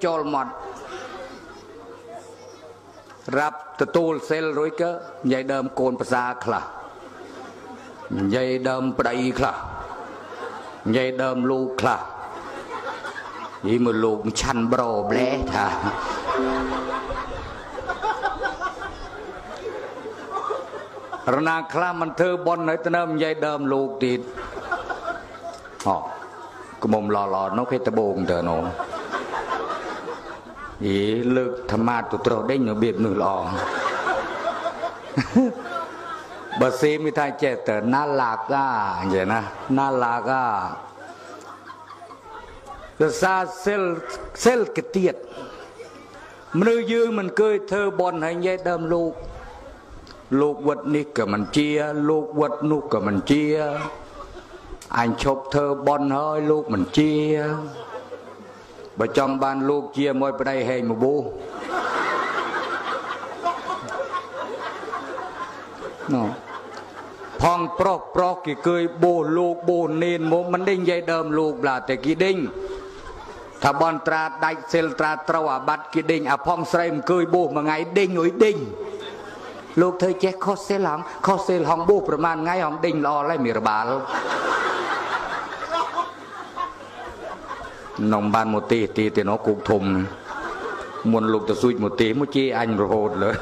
โจลหมดรับตะตูลเซลล์รู้ก็ใหญ่เดิมโกนภาษาคลาใหญ่เดิมปลายคลาใหญ่เดิมลูกคลายี่มือลูกชันโบรเบลท่าระนาคลามันเธอบนไหนตะเนิมใหญ่เดิมลูกติดอ๋อกมมหล่อๆนกเพชรตะโบงเธอโนอีเลิกธรรมะตุตรได้หนูเบียดหนูหล่อบสีมิทายเจตน่ารักอ่ะเห็นนะน่ารักอ่ะจะซาเซลกเตียดมันยืมมันเคยเธอบนให้ยายเดิมลูกวัดนี่ก็มันเจียลูกวัดนุกก็มันเจียอันชบเธอบนเฮ้ยลูกมันเจียประจำบ้านลูกเจียมวยไปได้เฮมบูพองปลอกกี่เคยโบลูกโบเนนโมมันดิ้งยายเดิมลูกปลาแต่กี่ดิ้งถ้าบอลตราได้เซลตราตราบัดกี่ดิ้งอ่ะพองใส่มันเคยโบมาไงดิ้งหนุ่ยดิ้งลูกเธอแจ็คคอเซลหองโบประมาณไงหองดิ้งรอไล่มีระบาดน้องบ้านโมตีตีน้องกุกทมมวลลูกตะซุยโมตีมุจีอันโรดเลย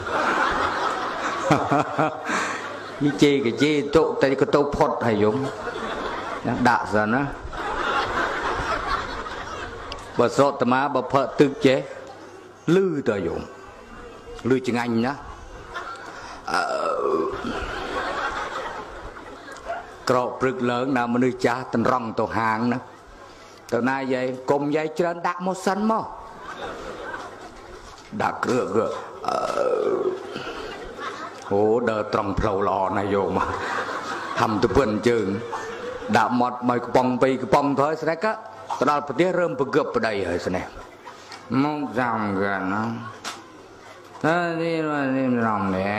ยี่จีกับจีโตแต่ก็โตพดให้ยมด่าซะนะบ่โซตมาบ่เพอตึกเจลือตัวยมลือจังอันนะกรอบปรึกเลิงนะมันนึกจ้าตันร่องตัวหางนะตอนนั้นยายกลมยายเจริญดักมอสันมอดักเกลือโหเดินตรงเพลารอนายโยมทำตัวเพื่อนจึงดักหมดใบกระป๋องไปกระป๋องเถอะแสดงก็ตอนปฏิเริ่มประเกือบประเดี๋ยวแสดงมองจำกันนะนี่ลองเนี่ย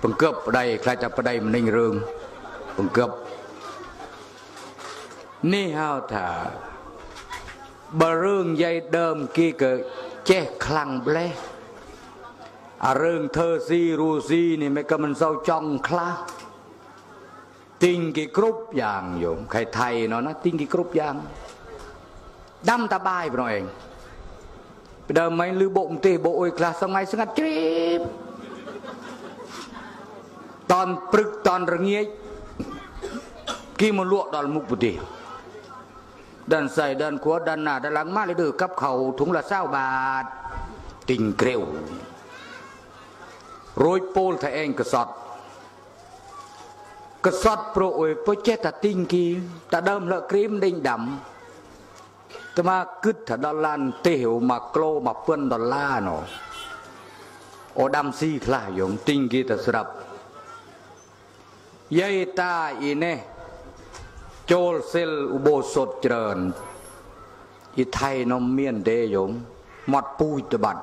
ประเกือบประเดี๋ยวใครจะประเดี๋ยวมันนิ่งเรื่องประเกือบนี่เฮาถ้าบะเรื่องใหญ่เดิมกี่เกิดแจ๊คลังเบลอะเรื่องเธอซีรูซีนี่ไม่ก็มันเศร้าจ้องคลาติงกี่กรุ๊ปอย่างโยมใครไทยเนาะนะติงกี่กรุ๊ปอย่างดำตาบายไปหน่อยเองไปเดิมไหมหรือโบกตีโบโอยคลาสมัยสงัดจีบตอนปรึกตอนระเงียกี่มันลวกดอนมุกปุติดันใส่ดันขวดดันหน้าดันหลังมาเลยดื้อกับเขาถุงละ20 บาทติ่งเกลียวโรยโปลทะเองกระสอดโปรยโปรเจตติ่งกีตะเดิมละครีมดิ่งดำแต่มาคึดถ้าดอลลาร์เตี่ยวมาโกลมาเพื่อนดอลลาร์เนาะโอดำซีคลายงติ่งกีตะสลับยัยตาอีเน่โจลเซลอุโบสถเจริญอีไทยนมเมียนเดยมหมดปูตะบัด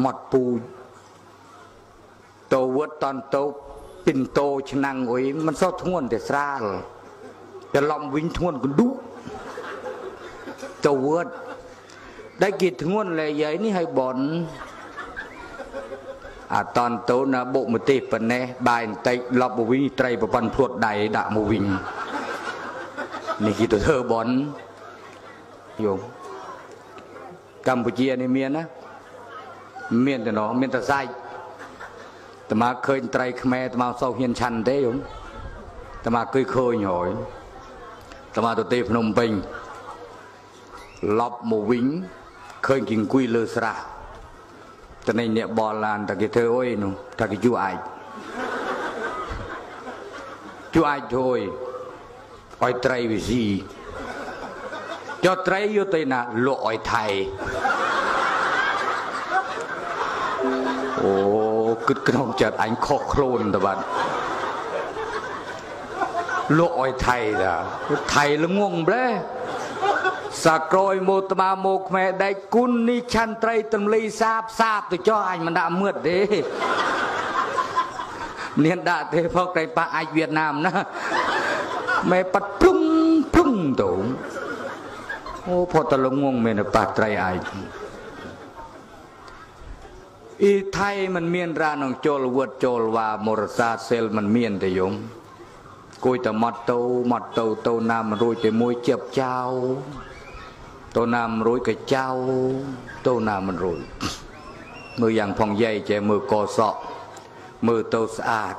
หมดปูโตวัดตอนโตปินโตชนังโอยมันซอทวนแต่สราลแต่ลอมวิ่งทวนกันดุโตวัดได้กิดทวนเลยยัยนี่ให้บ่นตอนโตนะโบมติปันเน่บายไตลอบวิไตรประพันธ์พรวดใดด่ามวิงนี่คือตัวเธอบอนโยมกัมพูชีในเมียนนะเมียนแต่เนาะเมียนแต่ไซแต่มาเคยไตรขแม่แต่มาเศร้าเฮียนชันเด้โยมแต่มาเคยหอยแต่มาตัวเตพนมเปงลอบมวิงเคยกินกุยเลอสระแต่ในเนี่ยบอลลานตะกี้เธอโอ้ยหนูตะกี้จู่ไอโอยไอไตรวิซีจอไตรอยู่เตน่ะโลไอไทยโอ้กึดกระนองจัดไอคอกโคลนตะบันโลไอไทยนะไทยละง่วงเบ้สะกรอยโมตมาโมกแม่ได้กุนนิชันไตรตำลีทราบตัวเจ้าไอ้มันด่าเมื่อเด้เนียนด่าเทพกไตรปะไอเวียดนามนะแม่ปัดปรุง โตโอ้พอตะลงงงเมนปาตรายไออีไทยมันเมียนราหนองโจลวัดโจลวามรซาเซลมันเมียนแต่ยมกุยแต่มัดเตาโตนามรู้แต่มวยเจ็บเจ้าโตนามรู้กับเจ้าโตนามันรู้มืออย่างพองใหญ่แจมือกอสะมือโตสะอาด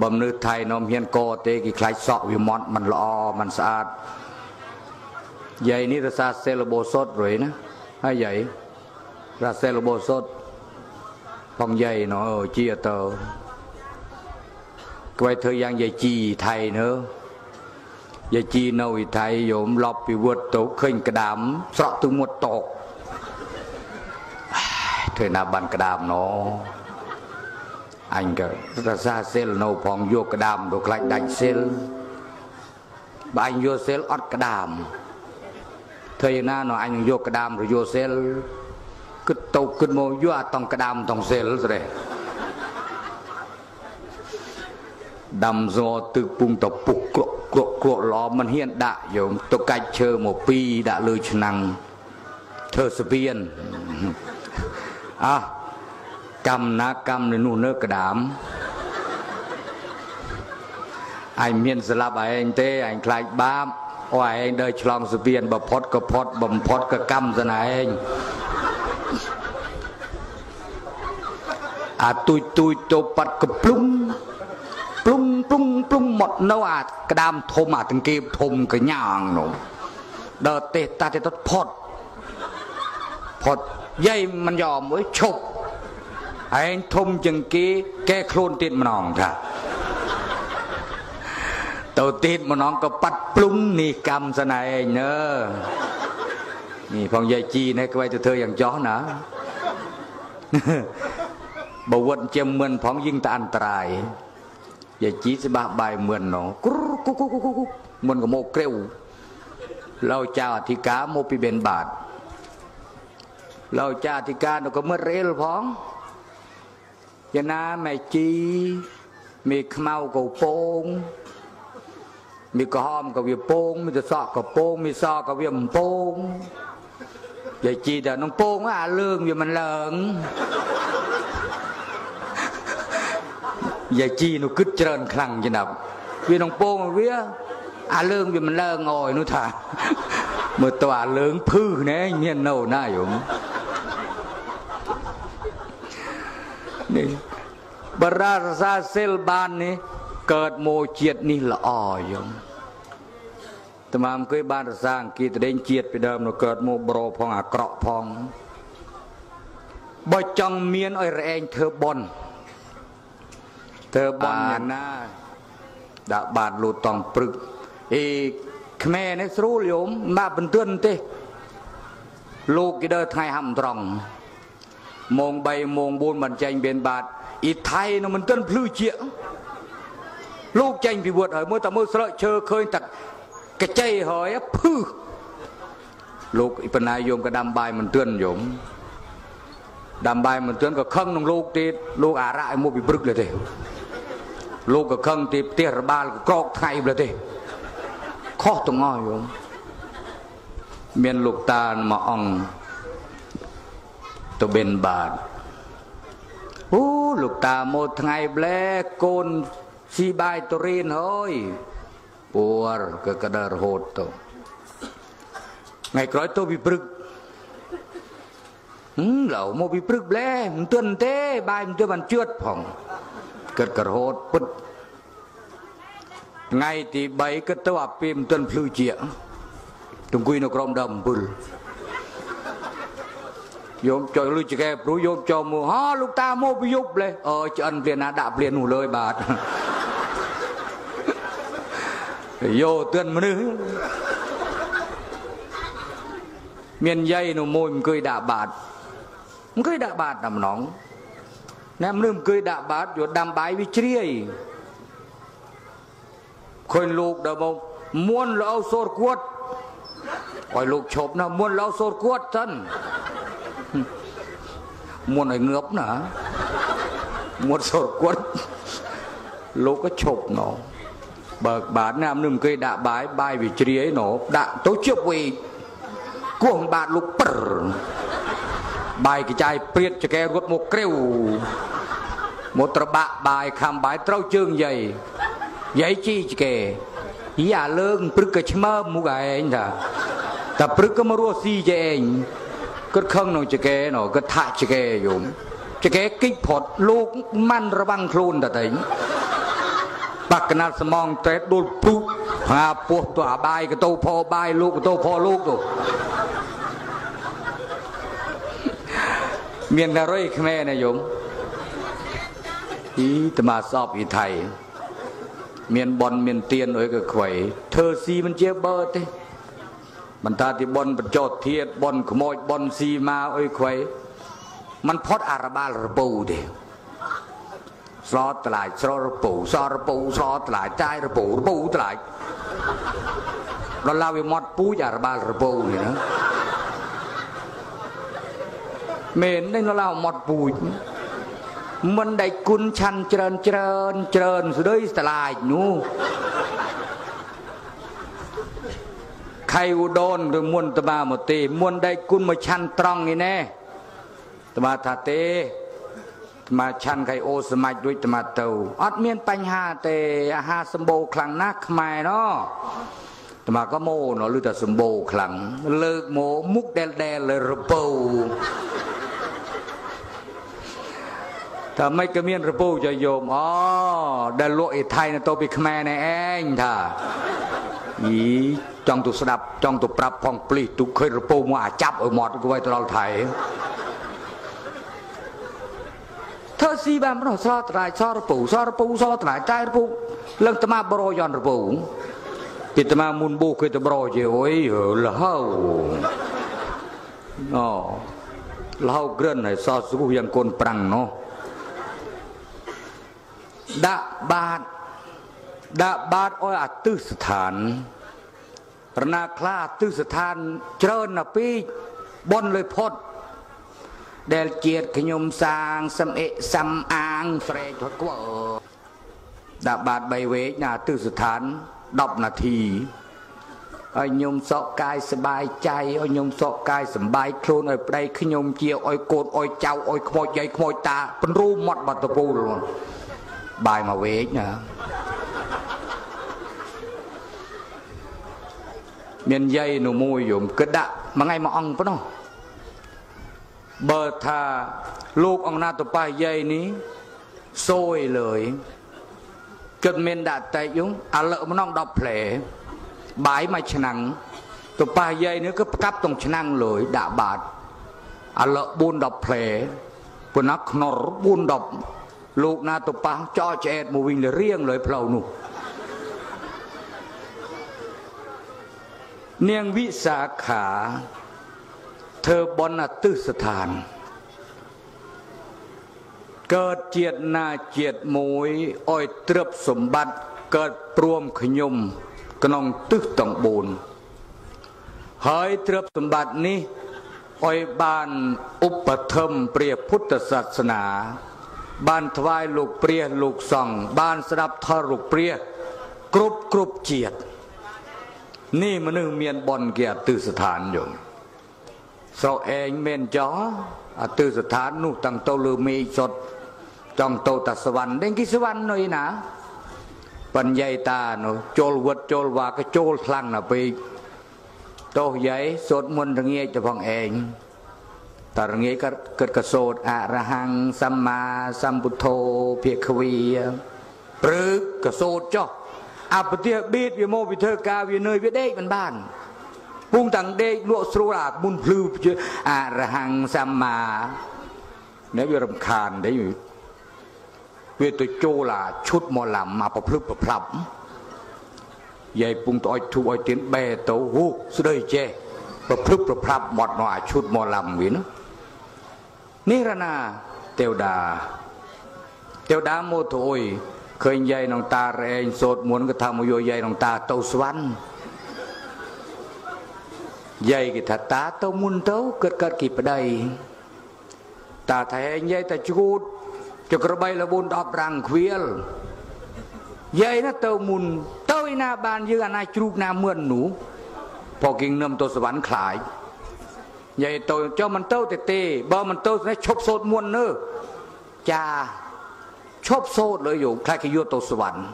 บำเนื้อไทยนอมเฮียนกอเตกิคล้ายสะวิมอดมันละอมันสะอาดใหญ่นี่รซาเซลโบสดเลยนะให้ใหญ่ราเซลโบสดพองใหญ่เนาะเจียเตอไว้เธอยังยายจีไทยเนอะยายจีนอยไทยโยมหลบไปวัดโตเข่งกระดามสระตุ้งหมดตกเธอหน้าบันกระดามเนาะอันก็ราซาเซลโนพองโยกระดามโดคลายดันเซลบางโยเซลอดกระดามเธอหน้าเนาะอันโยกระดามหรือโยเซลก็ตกขึ้นโมยัวต้องกระดามต้องเซลเลยดำโซตึกปุงตะปุกกรอกกรอกล้อมันเฮียนด่าโยมตกไก่เชอหมอปีด่าเลยชนังเธอสเปียนอ่ะกำนะกำในนู่นเนกระดามไอเมียนสลับไอเองเตะไอคลายบ้ามไอเองเดินฉลองสเปียนบ่พดก็พดบ่พดก็กำซะไหนอาตุยตุยโตปัดกระปลุงปลุงปลุงปลุงหมดเนาะกระดามทมอาถึงเก็บทมกระย่างหนูเดอเตตาเตตพอดพอดยัยมันยอมไว้ฉกไอ้ทมจังกี้แกโคลนติดมันน้องค่ะโตติดมันน้องก็ปัดปลุงนี่กรรมสนายเนอะนี่พองยายจีนะก็ไว้เธออย่างจ้อนะบวชเจียมเมือนพองยิ่งตาอันตรายอย่าจีสบะใบเมือนเนาะกุ๊กกุ๊กกุ๊กกุ๊กเมือนกับโมเกลียวเราเจ้าอธิการโมปิเบนบาทเราเจ้าอธิการเราก็เมื่อเร็วพองยานาแม่จีมีขมาวกับโป่งมีกระหอมกับเวียโป่งมีตะซอกกับโป่งมีซอกกับเวียมโป่งอย่าจีแต่น้องโป่งว่าเรื่องอยู่มันเหลิงยายจีหนูกึศเจริญคลังจีนับเวียนองโป้งเวียอาเลิงเวียมันเลิงอ่อยนูถ่าเมื่อตัวเลิงพื้นเนี่ยเมียนเน่าหน้าอยู่นี่บาราซาเซลบานนี่เกิดโมเจียดนี่ละอ่อยอยู่ตมามเคยบานสร้างกีตเด้งเจียดไปเดิมหนูเกิดโมโบรพองอักเกาะพองบ่จังเมียนอ่อยแรงเธอบนเธอบานหน้าดาบาดลูตองปรึกอีกแม่ในสรูหลวมมาเป็นเตือนเตะลูกกิเดอร์ไทยห้ำตรองมองใบมองบุญมันใจเบียนบาดอีไทยน่ะมันเตือนพลื้อเจี๋ยลูกใจพิบวดหอยมือตะมือเสลเชอเคยตัดกระใจหอยพื้อลูกอีปนายโยมกระดำใบมันเตือนโยมดำใบมันเตือนก็คลั่งน้องลูกตีลูกอาระไอ้โมบิปรึกเลยเตะลูกก็เครื่องตีเตี้ยบ้านก็ไทยเลยทีข้อตรงอ้อยผมเมียนลูกตามาอ่องตัวเบนบาดโอ้ลูกตาโมทไงแบล็กโกนซีบายตัวเรนเฮ้ยปวดก็กระเดาโหดตัวไงกร้อยตัววิปรึกเหล่าโมวิปรึกแบล็กมันตื่นเต้บายมันเต้บันเจือดผ่องเกิดกระโหดปุ๊บไงตีใบก็ตัวปีมต้นพลูเจี๋ยตรงกุยนกรมดำบุลโยมจอยลุยจะแกปลุยโยมจอมือฮ่าลูกตาโมบิยุบเลยจะอันเปลี่ยนนะดาบเปลี่ยนหูเลยบาทโยเตือนมันนึกเมียนใยหนูโมยมันเคยดาบบาทมันเคยดาบบาทนำหนองน้ำลืมเคยด่าบาดอยู่ดำใบวิเชียคนลูกเดาบ่ม้วนเราโซดขวดไอ้ลูกชบนะม้วนเราโซดขวดท่านม้วนไอ้เงือบนะม้วนโซดขวดลูกก็ชบเนาะ Bậc bà nam nương cây đã bái bài vì trí ấy nó đã tối chiếc quỳ cuồng bà lúc bờ bài cái chai priết cho kẻ gột một kêu một trò bạc bài khám bái trâu chương dày giấy chi cho kẻ dạ lương bức cái chấm mơ mũ gà anh ta ta bức cái mơ rô si cho anh cất khăn nó cho kẻ nó cất thạ cho kẻ dùng cho kẻ kích phọt lúc măn ra băng khôn ta tínhปักกนัดสมองเตะโดนปุ๊บหาปวดตัวบายก็โตพอบายลูกก็โตพอลูกตัวเมียนอะไรขแม่นายยมอีตมาสอบอีไทยเมียนบอลเมียนเตียนเอ้ยก็ข่อยเธอซีมันเจ็บเบอร์ติมันตาที่บอลประจดเทียบบอลขโมยบอลซีมาเอ้ยข่อยมันพอดอาราบาลระปูเดียวซอตลายซอระปูซอระปูซอตลายใจระปูระปูตลายเราเล่าไปหมดปูยาระบาลระปูนี่นะเมนได้เราเล่าหมดปูมันได้กุนชันเจริญเจริญเจริญสุดเลยตลายนู้ใครอุดรหรือมวลตมาหมดตีมวลได้กุนมาชันตรองนี่แน่ตมาทาเตมาชันไคโอสมัยด้วยตมาเตาอัดเมียนปัญหาเตอาหาสมบูคลังนักขมายเนาะตมาก็โมเนาะหรือแต่สมบูคลังเลิกโมมุกแดนแดนเลยระเบิดถ้าไม่ก็เมียนระเบิดจะโยมอ๋อแดนโลกไทยนะโตปิขมายในเองท่าอีจ้องตุสนับจ้องตุปรับพองปลีตุเคยระเบิดมาจับเอาหมดก็ไว้ตลอดไทยเธอซีบ้านเราซอตลายซอระปูซอระปูซอตลายใจระปูเรื่องตมาบรอยอนระปูปิตมามุนบุกเคยตบรอยเยโอ้ยเหล่าอ๋อเหล่าเกลื่อนไอ้ซอสุกุยังกลปรังเนาะดาบาดอ้อยอัตุสถานพระนาคลาตุสถานเจริญนะพี่บนเลยพดเดลเจียดขยมสางสัมเอะสัมอางเฟรทกวดาบาดใบเวชนาตุสถานดอบนาทีไอยมสอกายสบายใจไอยมสอกายสบายโคลนไอปลายขยมเจียวไอโกนไอเจ้าไอขมอยใหญ่ขมอยตาเป็นรูปหมดบัตรปูลบายมาเวชนะเมียนใยหนูมวยโยมกระดะมาไงมาอ่องปะเนาะเบอร์ธาลูกองนาตุปายใหญ่นี้โซยเลยจนเมนดาแต่ยุ้งอาเลมันน้องดอกแผลบายมาฉนังตุปายใหญ่นี้ก็ประกับตรงฉนังเลยดาบาดอาเลบุญดอกแผลปุนักนรบุญดอกลูกนาตุปาจ่อเจดมูวิงเลยเรียงเลยเพลาหนุเนียงวิสาขาเธอบนอัตุสถานเกิดเจียดนาเจียดมวยอ้อยเตรบสมบัติเกิดปรวมขยมกนองตึกต่องบูนหายเตรบสมบัตินี้อ้อยบานอุปธรรมเปรียพุทธศาสนาบานทวายลูกเปรียลูกส่องบานสนับทาลูกเปรียกรุบกรุบเจียดนี่มันนึงเมียนบนเกียรติสถานอยู่สาวเองเมนจอตื่นสถานนู่ตั้งโตลือมีสดจังโตตัดสวรรค์เด้งกิสวรรค์หน่อยนะปัญญาตาหนูโจลวัดโจลวาก็โจลพลังนะไปโตใหญ่สดมนต์เงี้ยจะพองเองแต่เงี้ยก็เกิดกระโสดอรหังสัมมาสัมพุทโธเพียควีปรึกกระโสดจ้ออาปฏิบิดวิโมวิเทกาวิเนยวิเดกมันบ้านพุ่งต่างเด็กลวกสรุราบุญพลูอาระหังสัมมาเนื้อเยื่อรำคาญได้อยู่เวทโจลาชุดมอลำมาประพฤติประพลับใหญ่พุ่งต่อยถูกอ้อยเตียนเบตโต้หูสุดยเจประพฤติประพลับหมดหน่อยชุดมอลำวินนิรนาเตียวดาโมโตยเคยใหญ่น้องตาแรงโสดมวนกระทำมโยใหญ่น้องตาเต้าสวรรค์ใหญ่กิตาตาเต้ามุนเต้าเกิดกี่ประเดี๋ยตาไทยใหญ่แต่จูดจะกระใบละบุญดอกรังเควียลใหญ่นะเต้ามุนเต้า ยนาบานยืนนายจูบนาเมือนหนูพอกินนมตัวสวรรค์ขายใหญ่โตเจ้ามันโตเตเตเบอร์มันโตในชอบโซดมวนเนอจ่าชอบโซดเลยอยู่ใครขยุตัวสวรรค์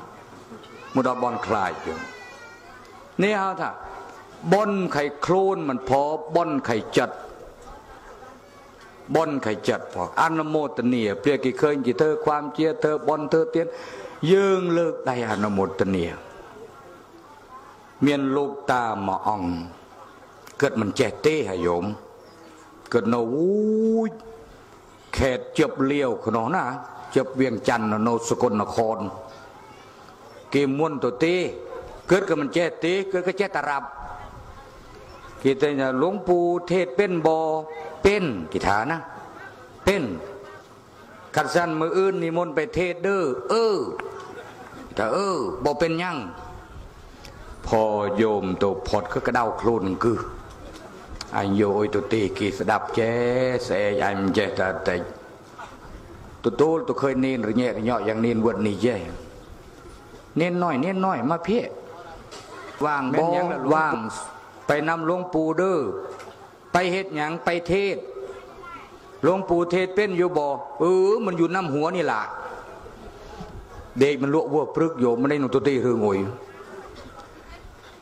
มุดบอลคลายอยู่นี่ฮะท่าบอลไข่โคลนมันพอบอลไข่จัดบอลไข่จัดพออานโมตเนียเปลี่ยนกี่เคยกี่เธอความเจียเธอบอลเธอเตี้ยยืงเลิกได้อานโมตเนียเมียนลูกตาหมอองเกิดมันเจเต้หายมเกิดโนวูเขตเจ็บเลี้ยวขนอนะเจ็บเวียงจันทร์โนสกลนครเกมม้วนตัวเต้เกิดก็มันเจเต้เกิดก็เจตารับกีตาร์นะหลวงปู่เทศเป็นบอเป็นกีตาร์นะเป็นขัดสันมืออื่นนิมนต์ไปเทศเด้อแต่บอเป็นยังพอโยมตัวพอดก็กระเด้าโคลนคือไอโยยตัวตีกีสดับแจ๊เสยไอมันแจ๊แต่ตัวโตตัวเคยเนียนหรือเงี้ยเงาะอย่างเนียนวันนี้แย่เนียนน้อยมาเพี้ยว่างบ่ว่างไปนำหลวงปู่เด้อไปเฮ็ดหยังไปเทศหลวงปู่เทศเป็นอยู่บ่มันอยู่น้ำหัวนี่ล่ะเด็กมันลวกวัวปรึกโยมมันได้หนุ่มตัวตีเฮืองอย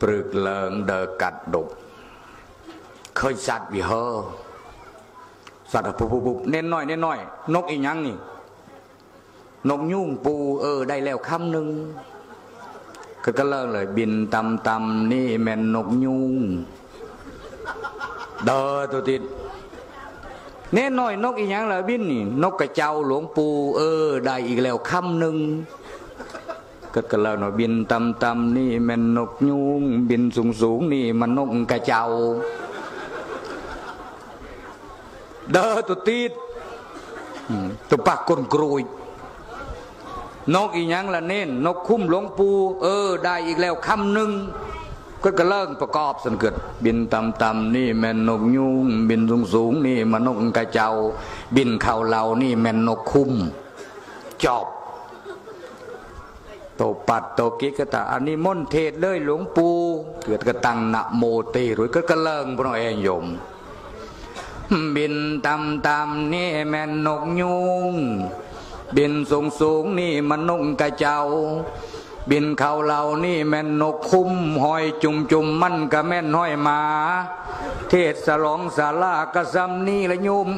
ปรึกเลิงเดกัดดบเคยสัตว์วิเหอสัตว์ปุ๊บเน้นน้อยนกอีหยังนี่นกยุ่งปูได้แล้วคำหนึ่งก็เลิกเลยบินตำนี่แมนนกยุ่งเดอตัวติดเน้นน้อยนกอีหยังเลยบินนี่นกกระเจ้าหลวงปูได้อีกแล้วคำหนึ่งก็กระเลาหน่อยบินตำนี่มันนกยุงบินสูงนี่มันนกกระเจ้าเด้อตัวตีดตัวปากก้นกรุยนกอีหยังละเน้นนกคุ้มหลวงปู่ได้อีกแล้วคำหนึ่งก็กระเลิกประกอบสันเกิดบินตำนี่มันนกยุงบินสูงนี่มันนกกระเจ้าบินเข่าเรานี่มันนกคุ้มจอบโตปัดโตกิกตาอันนี้มนเทศเลยหลวงปู่เกิดกระตังนะโมตีหรือก็กระเลิงพระเองโยมบินตำนี่แมนนกยุงบินสูงนี่มันนกกระเจ้าบินเขาเรานี่แมนนกคุ้มหอยจุ่มมันกระแม่นห้อยมาเทศสลองสาลากระซำนี่ละโยม